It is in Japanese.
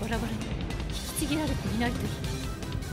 バラバラに引きちぎられていないといい。